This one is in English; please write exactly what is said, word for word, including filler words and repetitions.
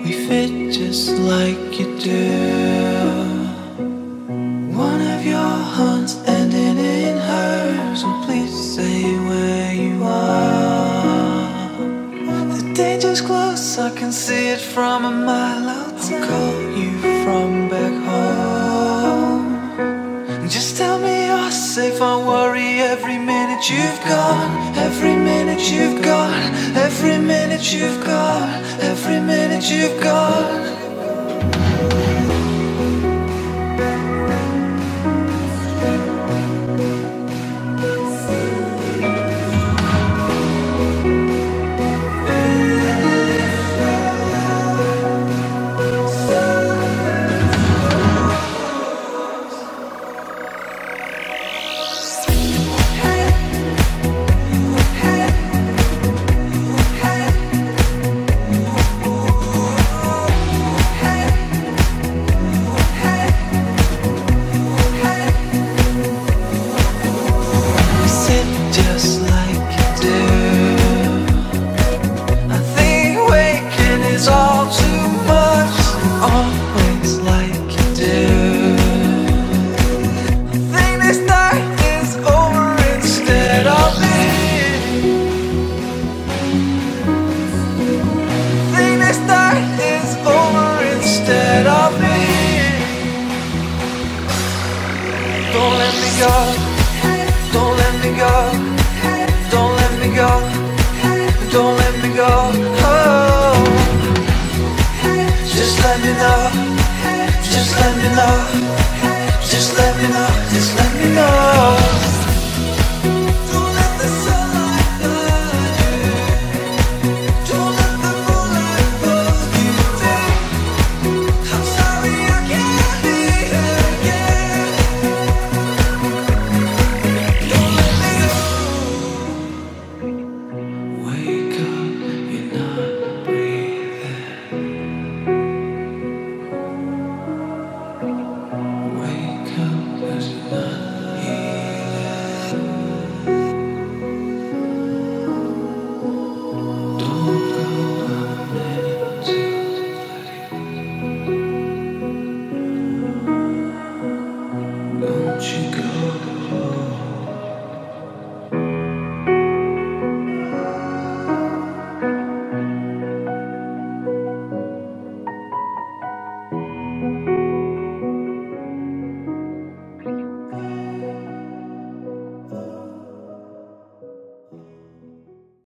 We fit just like you do. One of your hands ending in hers, and please say where you are. The danger's close, I can see it from a mile out. I'll call you from back home. Just tell me you're safe, I worry every minute you've gone. Every minute you've gone, every minute you've gone, every minute you've gone.